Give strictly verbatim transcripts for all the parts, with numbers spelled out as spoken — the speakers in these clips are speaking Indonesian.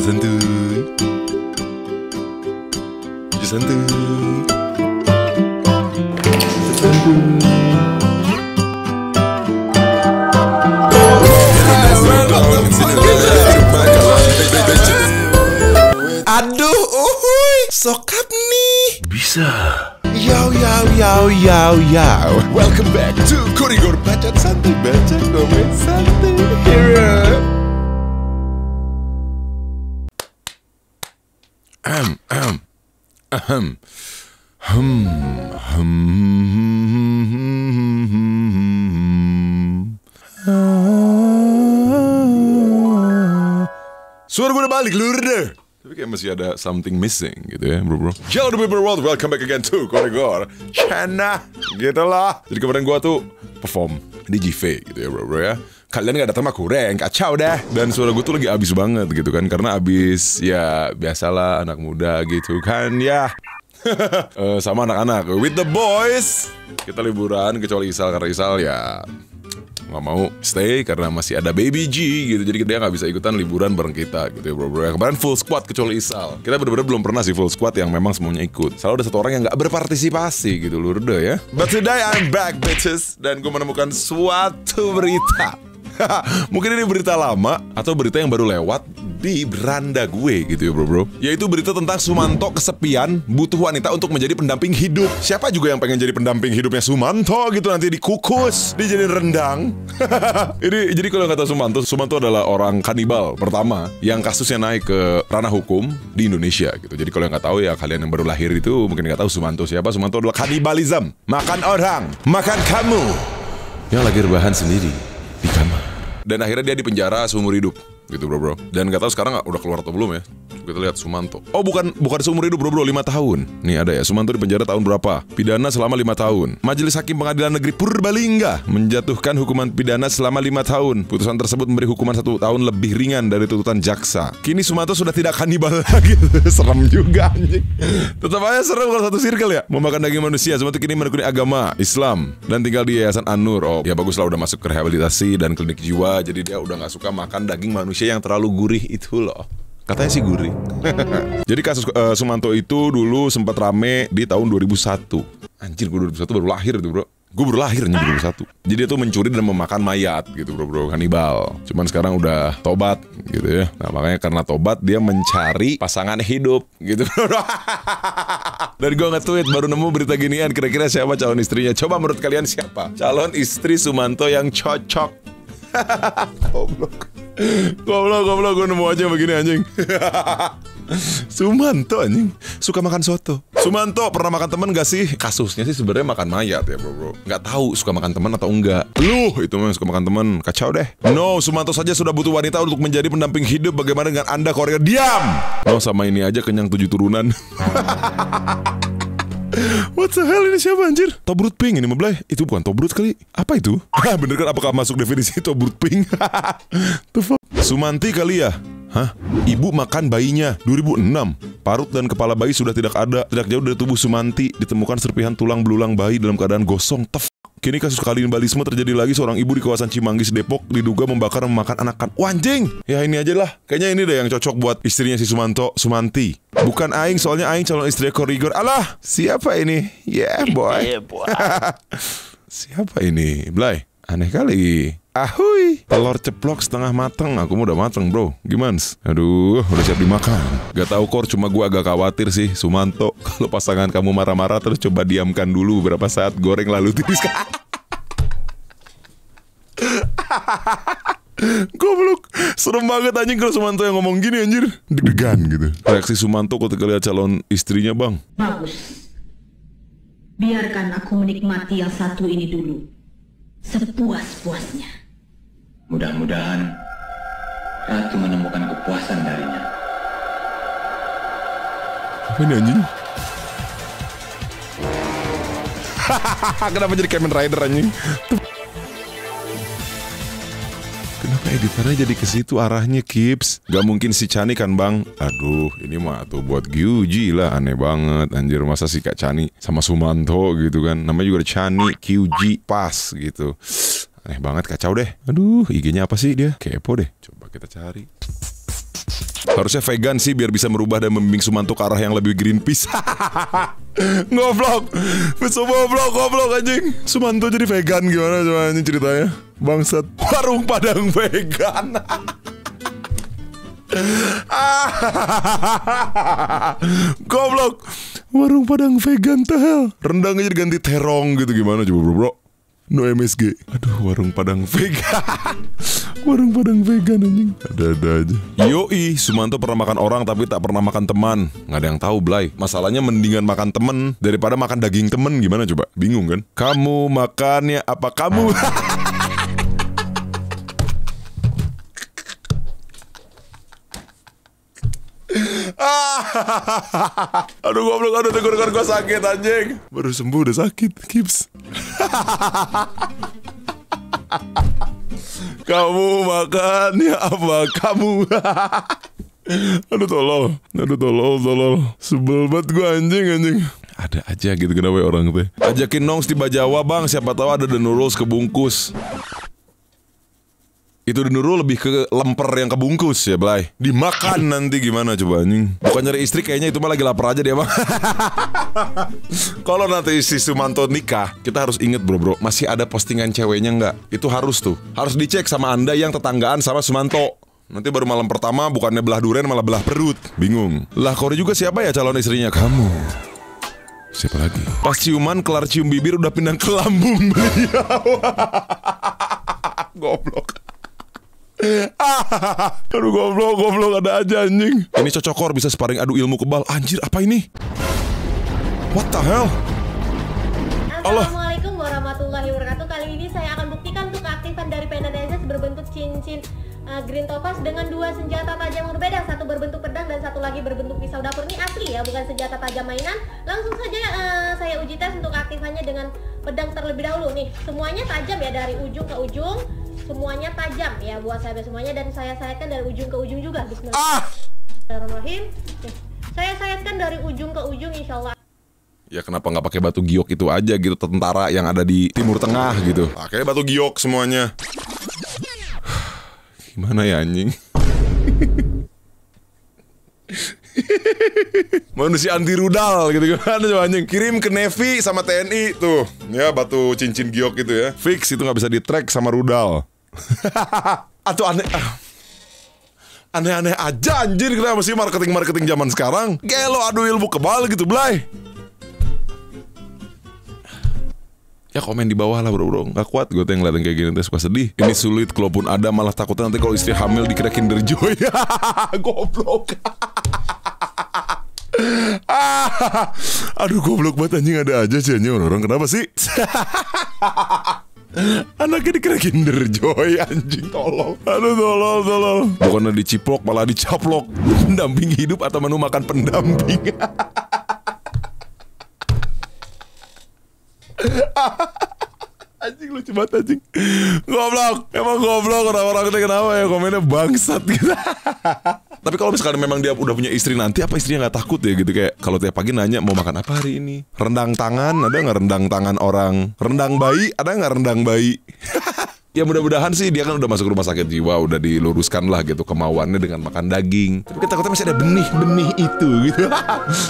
Santuy, santuy, aduh, uhuy, sokap nih. Bisa. Yow, yow, yow, yow, yow. Welcome back to Qorygore Bacot Santuy, baca komen santuy. Hero. Ahem, ahem, ahem, ahem, ahem. Suara gue udah balik, lur deh. Tapi kayak masih ada something missing gitu ya, bro bro. Hello the people world, welcome back again to Qorygore Channel. Gitu lah. Jadi kemarin gue tuh perform di G V E gitu ya, bro bro ya. Kalian gak datang mah kurang, kacau dah. Dan suara gue tuh lagi abis banget gitu kan. Karena abis, ya biasalah anak muda gitu kan, ya. uh, Sama anak-anak, with the boys. Kita liburan, kecuali Isal, karena Isal ya gak mau stay karena masih ada baby G gitu. Jadi dia gak bisa ikutan liburan bareng kita gitu ya bro bro. Kemarin full squad kecuali Isal. Kita bener-bener belum pernah sih full squad yang memang semuanya ikut. Selalu ada satu orang yang gak berpartisipasi gitu lur deh ya. But today I'm back bitches. Dan gue menemukan suatu berita. Mungkin ini berita lama atau berita yang baru lewat di beranda gue gitu ya bro bro. Yaitu berita tentang Sumanto kesepian, butuh wanita untuk menjadi pendamping hidup. Siapa juga yang pengen jadi pendamping hidupnya Sumanto gitu, nanti dikukus, dijadiin rendang. Ini jadi kalau kata Sumanto, Sumanto adalah orang kanibal pertama yang kasusnya naik ke ranah hukum di Indonesia gitu. Jadi kalau yang nggak tahu ya, kalian yang baru lahir itu mungkin nggak tahu Sumanto siapa. Sumanto adalah kanibalism, makan orang, makan kamu yang lagi rebahan sendiri di kamar. Dan akhirnya dia dipenjara seumur hidup gitu bro bro. Dan gak tahu sekarang gak, udah keluar atau belum ya. Kita lihat Sumanto. Oh bukan bukan seumur hidup bro bro, lima tahun. Nih ada ya, Sumanto dipenjara tahun berapa? Pidana selama lima tahun. Majelis Hakim Pengadilan Negeri Purbalingga menjatuhkan hukuman pidana selama lima tahun. Putusan tersebut memberi hukuman satu tahun lebih ringan dari tuntutan jaksa. Kini Sumanto sudah tidak kanibal lagi. Serem juga anjing. Tetap aja serem kalau satu circle ya. Memakan daging manusia. Sumanto kini menekuni agama Islam dan tinggal di Yayasan Anur. Oh ya bagus lah, udah masuk ke rehabilitasi dan klinik jiwa. Jadi dia udah gak suka makan daging manusia yang terlalu gurih itu loh. Katanya sih gurih. Jadi kasus uh, Sumanto itu dulu sempat rame di tahun dua ribu satu. Anjir, gue dua ribu satu baru lahir tuh bro. Gue baru lahir nih dua ribu satu. Jadi dia tuh mencuri dan memakan mayat gitu bro bro, kanibal. Cuman sekarang udah tobat gitu ya. Nah makanya karena tobat dia mencari pasangan hidup gitu bro bro. Dan gue nge-tweet baru nemu berita ginian. Kira-kira siapa calon istrinya? Coba menurut kalian siapa calon istri Sumanto yang cocok? Goblok. Goblok, goblok, gue nemu aja begini anjing. Sumanto anjing suka makan soto. Sumanto pernah makan temen gak sih? Kasusnya sih sebenarnya makan mayat ya bro bro. Gak tahu suka makan temen atau enggak. Lu itu memang suka makan temen, kacau deh. No, Sumanto saja sudah butuh wanita untuk menjadi pendamping hidup. Bagaimana dengan anda Korea? Diam. No sama ini aja kenyang tujuh turunan. What the hell, ini siapa anjir? Tobrut pink ini meblay. Itu bukan Tobrut kali. Apa itu? Hah, bener kan, apakah masuk definisi Tobrut pink? The fuck? Sumanti kali ya? Hah? Ibu makan bayinya dua ribu enam. Parut dan kepala bayi sudah tidak ada. Tidak jauh dari tubuh Sumanti ditemukan serpihan tulang belulang bayi dalam keadaan gosong. Tef. Kini kasus kanibalisme terjadi lagi. Seorang ibu di kawasan Cimanggis, Depok diduga membakar memakan anakan. Wanjing. Ya ini aja lah. Kayaknya ini deh yang cocok buat istrinya si Sumanto, Sumanti. Bukan aing, soalnya aing calon istri Qorygore. Alah, siapa ini? Yeah boy. Yeah, boy. Siapa ini? Blay. Aneh kali. Ahuy. Telur ceplok setengah mateng. Aku mau udah mateng bro. Gimana? Aduh, udah siap dimakan. Gak tau Kor, cuma gue agak khawatir sih Sumanto. Kalau pasangan kamu marah-marah, terus coba diamkan dulu beberapa saat, goreng lalu tiris. Goblok. Serem banget anjing kalau Sumanto yang ngomong gini anjir. Deg-degan gitu. Reaksi Sumanto ketika lihat calon istrinya bang. Bagus. Biarkan aku menikmati yang satu ini dulu. Sepuas-puasnya. Mudah-mudahan Ratu menemukan kepuasan darinya. Apa ini anjing? Kenapa jadi Kamen Rider anjing? Kenapa editannya jadi ke situ arahnya Kips? Gak mungkin si Chani kan bang? Aduh, ini mah tuh buat Q G lah, aneh banget. Anjir, masa si Kak Chani sama Sumanto gitu kan? Namanya juga Chani, Q G pas gitu. Aneh banget, kacau deh. Aduh, I G-nya apa sih dia? Kepo deh. Coba kita cari. Harusnya vegan sih biar bisa merubah dan membimbing Sumanto ke arah yang lebih Greenpeace. Ngoblok, besok ngoblok, ngoblok anjing. Sumanto jadi vegan gimana coba ini ceritanya? Bangsat. Warung Padang Vegan. Goblok. Warung Padang Vegan the hell. Rendang aja diganti terong gitu gimana coba bro bro? No M S G. Aduh, warung Padang Vegan. Warung Padang Vegan anjing. Ada-ada aja. Yoi, Sumanto pernah makan orang tapi tak pernah makan teman. Nggak ada yang tahu, Blay. Masalahnya mendingan makan temen daripada makan daging temen. Gimana coba? Bingung kan? Kamu makannya apa kamu? Aduh goblok, aduh tenggorokan gua sakit anjing. Baru sembuh udah sakit, kips. Kamu makan ya apa kamu? Aduh tolol, aduh tolol, tolol. Sebel banget gua anjing anjing. Ada aja gitu kenapa ya orang teh. Ajakin nongs di Bajawa bang, siapa tahu ada denurus kebungkus. Itu Nurul lebih ke lemper yang kebungkus ya, Blay. Dimakan nanti gimana coba anjing. Bukan nyari istri kayaknya itu mah lagi lapar aja dia bang. Kalau nanti si Sumanto nikah, kita harus inget bro bro, masih ada postingan ceweknya nggak? Itu harus tuh, harus dicek sama anda yang tetanggaan sama Sumanto. Nanti baru malam pertama bukannya belah duren malah belah perut. Bingung. Lah Qorygore juga siapa ya calon istrinya? Kamu. Siapa lagi? Pas ciuman kelar cium bibir udah pindah ke lambung beliau. Goblok. Ah, aduh goblok, goblok ada aja anjing. Ini cocokor bisa sparring adu ilmu kebal. Anjir apa ini? What the hell? Assalamualaikum warahmatullahi wabarakatuh. Kali ini saya akan buktikan untuk keaktifan dari penadasis berbentuk cincin uh, green topaz dengan dua senjata tajam berbeda. Satu berbentuk pedang dan satu lagi berbentuk pisau dapur. Ini asli ya, bukan senjata tajam mainan. Langsung saja uh, saya uji tes untuk keaktifannya dengan pedang terlebih dahulu. Nih semuanya tajam ya, dari ujung ke ujung. Semuanya tajam ya buat saya semuanya, dan saya sayatkan dari ujung ke ujung juga. Bismillahirrahmanirrahim. Saya sayatkan dari ujung ke ujung insya Allah. Ya kenapa nggak pakai batu giok itu aja gitu, tentara yang ada di Timur Tengah gitu. Pakai batu giok semuanya. Gimana ya anjing? Manusia anti rudal gitu kan anjing. Kirim ke Navy sama T N I tuh. Ya batu cincin giok itu ya. Fix itu nggak bisa di-track sama rudal. Atau aneh. Aneh-aneh aja anjir, kenapa sih marketing-marketing zaman sekarang? Gelo adu ilmu kebal gitu, Blay. Ya komen di bawah lah bro bro, nggak kuat gue tuh yang ngeliatin kayak gini, tuh suka sedih. Ini sulit, kalaupun ada malah takutnya nanti kalau istri hamil dikira Kinder Joy. Goblok. Ah, aduh goblok banget anjing, ada aja sih anjing orang, kenapa sih? Anaknya dikira Kinder Joy anjing, tolong. Aduh tolong, tolong. Bukannya diciplok malah dicaplok. Pendamping hidup atau menu makan pendamping. Anjing lucu banget anjing. Goblok. Emang goblok orang-orang kita, kenapa ya komennya bangsat gitu. Tapi kalau misalkan memang dia udah punya istri nanti, apa istrinya nggak takut ya gitu, kayak kalau tiap pagi nanya mau makan apa hari ini? Rendang tangan ada nggak rendang tangan orang? Rendang bayi ada nggak rendang bayi? Ya mudah-mudahan sih dia kan udah masuk rumah sakit jiwa, udah diluruskan lah gitu kemauannya dengan makan daging. Tapi kita takutnya masih ada benih-benih itu gitu.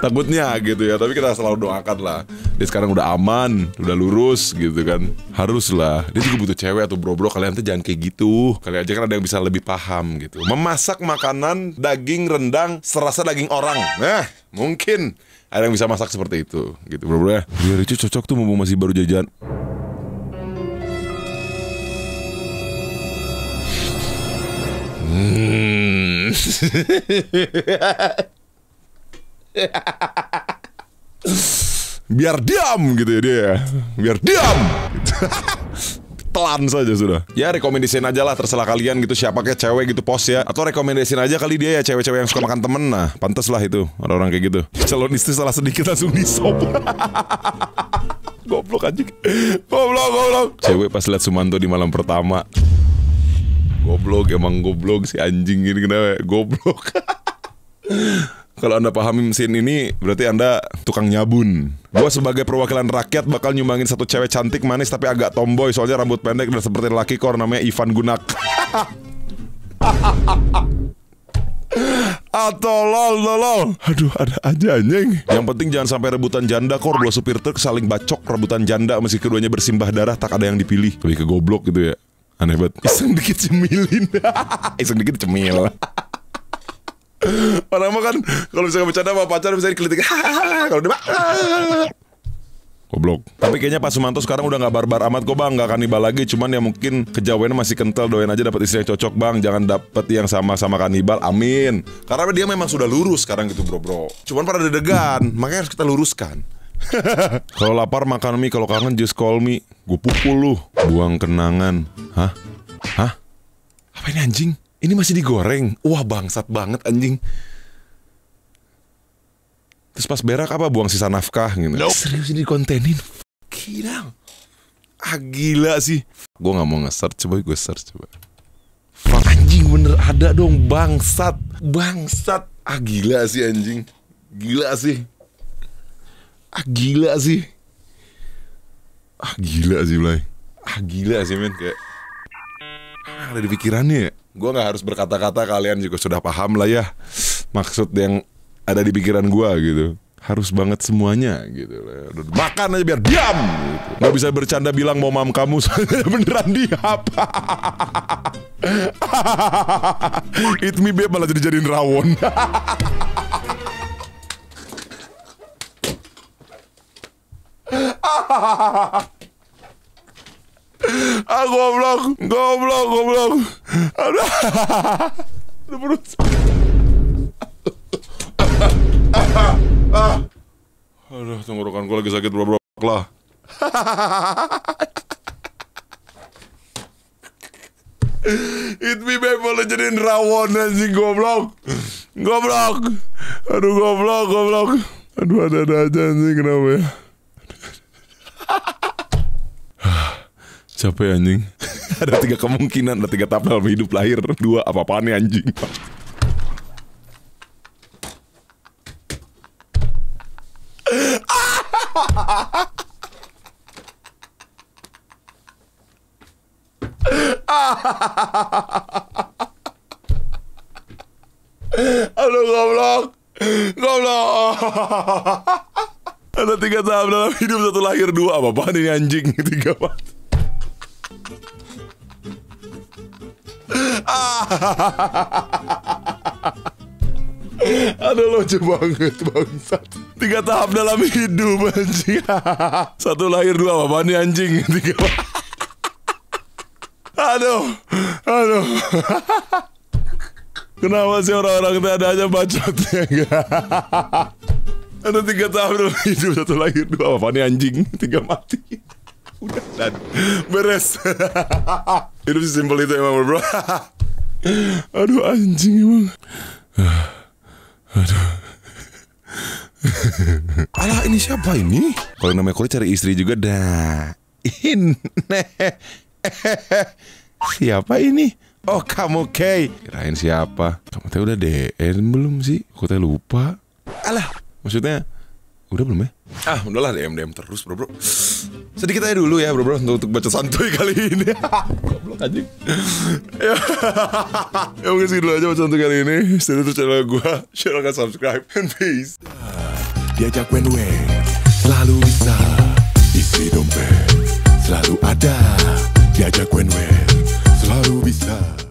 Takutnya gitu ya, tapi kita selalu doakan lah. Dia sekarang udah aman, udah lurus gitu kan. Haruslah, dia juga butuh cewek atau bro-bro. Kalian tuh jangan kayak gitu. Kalian aja kan ada yang bisa lebih paham gitu. Memasak makanan daging rendang serasa daging orang. Nah, mungkin ada yang bisa masak seperti itu gitu bro-bro ya. Biar itu cocok tuh mumpung masih baru jajan. Hmm. Biar diam gitu ya dia, biar diam. Telan saja sudah. Ya rekomendasiin aja lah, terserah kalian gitu siapa kayak cewek gitu pos ya. Atau rekomendasiin aja kali dia ya cewek-cewek yang suka makan temen. Nah pantas lah itu orang-orang kayak gitu. Calon istri salah sedikit langsung disop. Goblok anjing. Goblok goblok. Cewek pas lihat Sumanto di malam pertama. Goblok, emang goblok si anjing ini kenapa? Goblok. Kalau anda pahami mesin ini, berarti anda tukang nyabun. Gua sebagai perwakilan rakyat bakal nyumbangin satu cewek cantik manis tapi agak tomboy, soalnya rambut pendek dan seperti laki kor, namanya Ivan Gunak. Atau lol lol. Aduh, ada aja anjing. Yang penting jangan sampai rebutan janda kor. Dua supir truk saling bacok rebutan janda, meski keduanya bersimbah darah tak ada yang dipilih. Lebih ke goblok gitu ya. Aneh banget. Iseng dikit cemilin. Iseng dikit cemil. Padahal mah kan kalau misalnya bercanda sama pacar bisa dikelitik. Kalau dia goblok. Tapi kayaknya Pak Sumanto sekarang udah gak barbar amat kok bang, gak kanibal lagi. Cuman ya mungkin kejauhan masih kental. Doain aja dapat istri yang cocok bang, jangan dapat yang sama-sama kanibal, amin. Karena dia memang sudah lurus sekarang gitu bro bro. Cuman pada deg-degan, makanya harus kita luruskan. Kalau lapar makan mie, kalau kangen just call me. Gue pukul lu. Buang kenangan. Hah? Hah? Apa ini anjing? Ini masih digoreng. Wah bangsat banget anjing. Terus pas berak apa? Buang sisa nafkah gitu. Nope. Serius ini dikontenin? Gila. Ah gila sih. Gue gak mau nge-search, coba gue search coba. Fuck anjing, bener ada dong. Bangsat. Bangsat. Ah gila sih anjing. Gila sih. Ah gila sih. Ah gila sih Blay. Ah gila sih men. Kayak ah, ada di pikirannya ya. Gue gak harus berkata-kata, kalian juga sudah paham lah ya. Maksud yang ada di pikiran gua gitu. Harus banget semuanya gitu. Makan aja biar diam gitu. Gak bisa bercanda bilang mau mam kamu soalnya beneran dihap. It me babe malah jadi-jadiin rawon. Ah goblok, goblok, goblok. Aduh. Udah berusaha. Ah, ah. Aduh, tenggorokan gue lagi sakit bro-bro lah. It me babe boleh jadiin rawon anjing goblok. Goblok. Aduh goblok, goblok. Aduh ada-ada aja anjing kenapa ya. Capek anjing. Ada tiga kemungkinan, ada tiga tahap dalam hidup lahir. Dua apa-apaan nih anjing. Aduh goblok, goblok. Ada tiga tahap dalam hidup, satu lahir, dua apa apaan ini anjing, tiga apa? Aduh lucu banget bangsat. Tiga tahap dalam hidup anjing. Satu lahir, dua apa apaan ini anjing, tiga apa? Aduh, aduh. Kenapa sih orang-orang itu ada aja bacotnya? Ada tiga tahap dalam hidup, satu lahir, dua apa nih anjing, tiga mati. Udah dan beres. Hidup simpel itu emang bro. Aduh anjing emang. Aduh. Alah ini siapa ini? Kalau namanya Kori cari istri juga dah. Ini. Siapa ini? Oh kamu Kay. Kirain siapa? Kamu teh udah D M belum sih? Aku teh lupa. Alah, maksudnya udah belum ya? Ah udahlah D M D M terus bro bro. Sedikit aja dulu ya bro bro untuk, untuk baca santuy kali ini. Goblok anjing. Ya, ya mungkin segitu aja baca santuy kali ini. Stay terus channel gue. Share, like, subscribe, and peace. Diajak wen-wen selalu bisa. Isi dompet selalu ada. Diajak wen-wen selalu bisa.